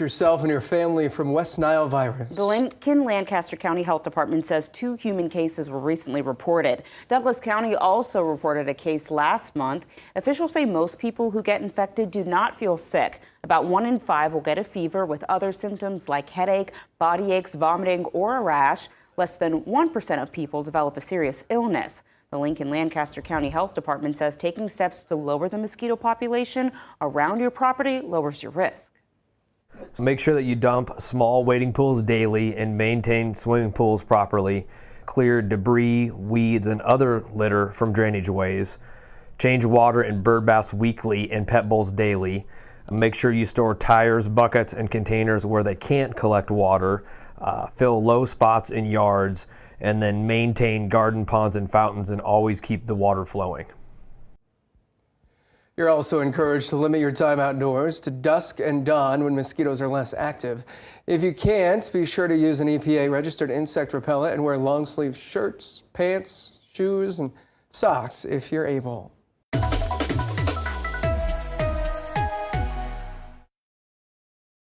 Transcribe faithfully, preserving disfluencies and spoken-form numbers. yourself and your family from West Nile virus. The Lincoln-Lancaster County Health Department says two human cases were recently reported. Douglas County also reported a case last month. Officials say most people who get infected do not feel sick. About one in five will get a fever with other symptoms like headache, body aches, vomiting, or a rash. Less than one percent of people develop a serious illness. The Lincoln-Lancaster County Health Department says taking steps to lower the mosquito population around your property lowers your risk. So make sure that you dump small wading pools daily and maintain swimming pools properly. Clear debris, weeds, and other litter from drainage ways. Change water in bird baths weekly and pet bowls daily. Make sure you store tires, buckets, and containers where they can't collect water. Uh, fill low spots in yards, and then maintain garden ponds and fountains, and always keep the water flowing. You're also encouraged to limit your time outdoors to dusk and dawn when mosquitoes are less active. If you can't, be sure to use an E P A-registered insect repellent and wear long-sleeve shirts, pants, shoes, and socks if you're able.